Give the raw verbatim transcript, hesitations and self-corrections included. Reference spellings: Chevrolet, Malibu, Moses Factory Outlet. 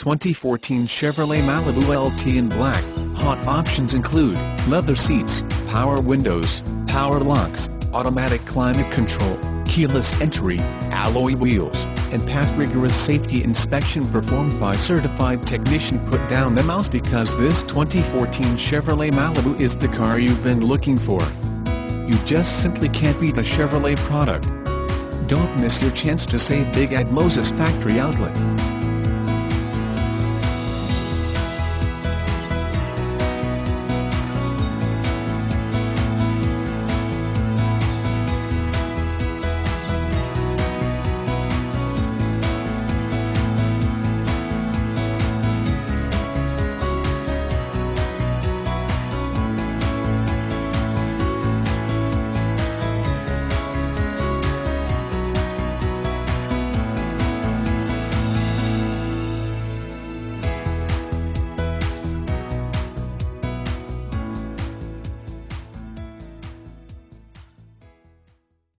twenty fourteen Chevrolet Malibu L T in black. Hot options include leather seats, power windows, power locks, automatic climate control, keyless entry, alloy wheels, and past rigorous safety inspection performed by certified technician. Put down the mouse, because this twenty fourteen Chevrolet Malibu is the car you've been looking for. You just simply can't beat a Chevrolet product. Don't miss your chance to save big at Moses Factory Outlet.